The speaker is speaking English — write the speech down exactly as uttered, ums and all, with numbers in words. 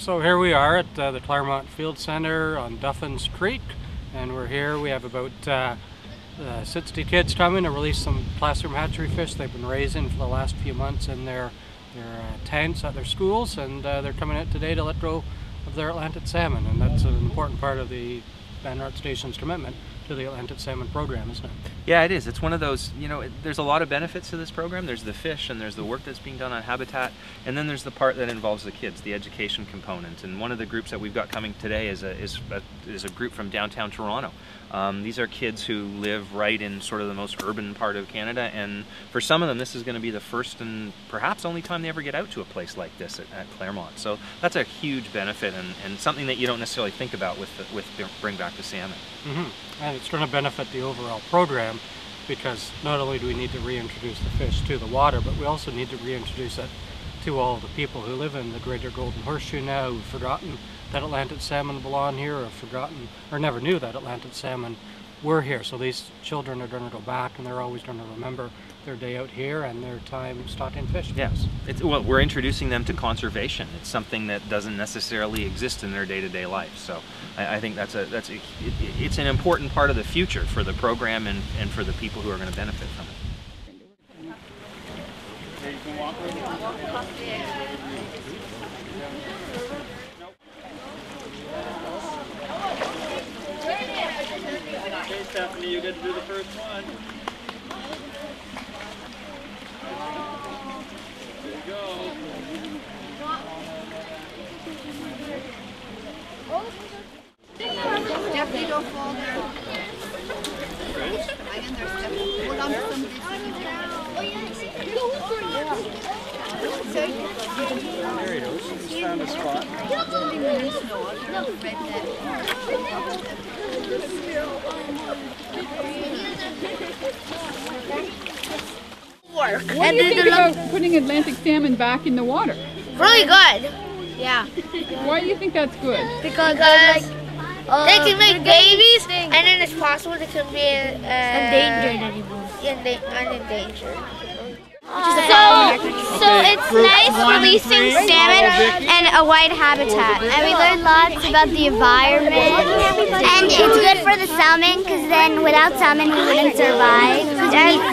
So here we are at uh, the Claremont Field Centre on Duffins Creek, and we're here. We have about uh, uh, sixty kids coming to release some classroom hatchery fish they've been raising for the last few months in their their uh, tents at their schools, and uh, they're coming out today to let go of their Atlantic salmon, and that's an important part of the Van Art Station's commitment to the Atlantic Salmon program, isn't it? Yeah, it is. It's one of those, you know, it, there's a lot of benefits to this program. There's the fish, and there's the work that's being done on habitat, and then there's the part that involves the kids, the education component. And one of the groups that we've got coming today is a, is a, is a group from downtown Toronto. Um, these are kids who live right in sort of the most urban part of Canada, and for some of them this is going to be the first and perhaps only time they ever get out to a place like this at, at Claremont. So that's a huge benefit, and, and something that you don't necessarily think about with, the, with Bring Back the Salmon. Mm-hmm. And it's going to benefit the overall program, because not only do we need to reintroduce the fish to the water, but we also need to reintroduce it to all the people who live in the Greater Golden Horseshoe now, who've forgotten that Atlantic salmon belong here, or forgotten, or never knew that Atlantic salmon were here. So these children are going to go back, and they're always going to remember their day out here and their time stocking fish. Yes, it's, well, we're introducing them to conservation. It's something that doesn't necessarily exist in their day-to-day life. So I, I think that's a that's a, it, it's an important part of the future for the program and and for the people who are going to benefit from it. Hey Stephanie, you get to do the first one. There you go. Definitely don't fall there. I understand. Hold on to some distance. There he goes. He's found a spot. Work. What and do you think about putting Atlantic salmon back in the water? Really good. Yeah. Why do you think that's good? Because, because like, uh, they can make babies, and then it's possible they can be uh, endangered anymore. Endangered. Uh, so, so it's nice releasing salmon in a wide habitat. And we learn lots about the environment, and it's good for the salmon, because then without salmon we wouldn't survive. And